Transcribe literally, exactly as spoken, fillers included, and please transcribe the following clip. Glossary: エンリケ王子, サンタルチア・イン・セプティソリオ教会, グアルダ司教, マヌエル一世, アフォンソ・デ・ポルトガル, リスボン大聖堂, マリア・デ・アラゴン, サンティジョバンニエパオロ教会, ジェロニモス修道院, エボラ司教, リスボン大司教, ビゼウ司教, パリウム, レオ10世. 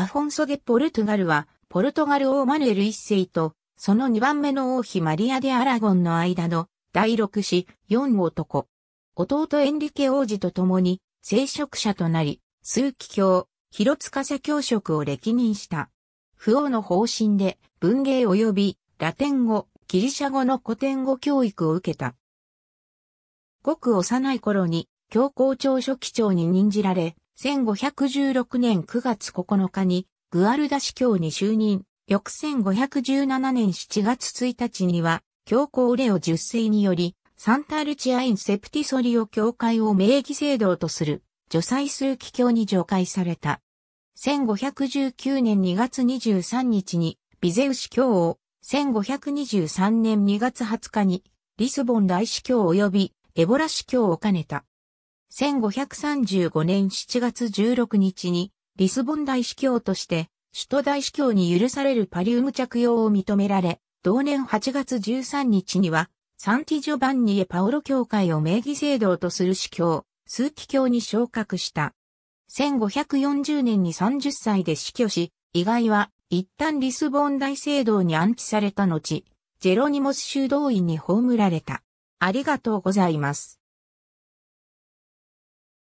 アフォンソ・デ・ポルトガルは、ポルトガル王マヌエル一世と、そのにばんめの王妃マリア・デ・アラゴンの間の、第ろく子、よん男。弟エンリケ王子と共に、聖職者となり、枢機卿、広司教職を歴任した。父王の方針で、文芸及び、ラテン語、ギリシャ語の古典語教育を受けた。ごく幼い頃に、教皇庁書記長に任じられ、せんごひゃくじゅうろくねんくがつここのかに、グアルダ司教に就任、翌せんごひゃくじゅうななねんしちがつついたちには、教皇レオじゅっ世により、サンタルチア・イン・セプティソリオ教会を名義聖堂とする、叙祭枢機卿に上階された。せんごひゃくじゅうきゅうねんにがつにじゅうさんにちに、ビゼウ司教を、せんごひゃくにじゅうさんねんにがつはつかに、リスボン大司教及び、エボラ司教を兼ねた。せんごひゃくさんじゅうごねんしちがつじゅうろくにちにリスボン大司教として首都大司教に許されるパリウム着用を認められ、同年はちがつじゅうさんにちにはサンティジョバンニエパオロ教会を名義聖堂とする司教、枢機卿に昇格した。せんごひゃくよんじゅうねんにさんじゅっさいで死去し、遺骸は一旦リスボン大聖堂に安置された後、ジェロニモス修道院に葬られた。ありがとうございます。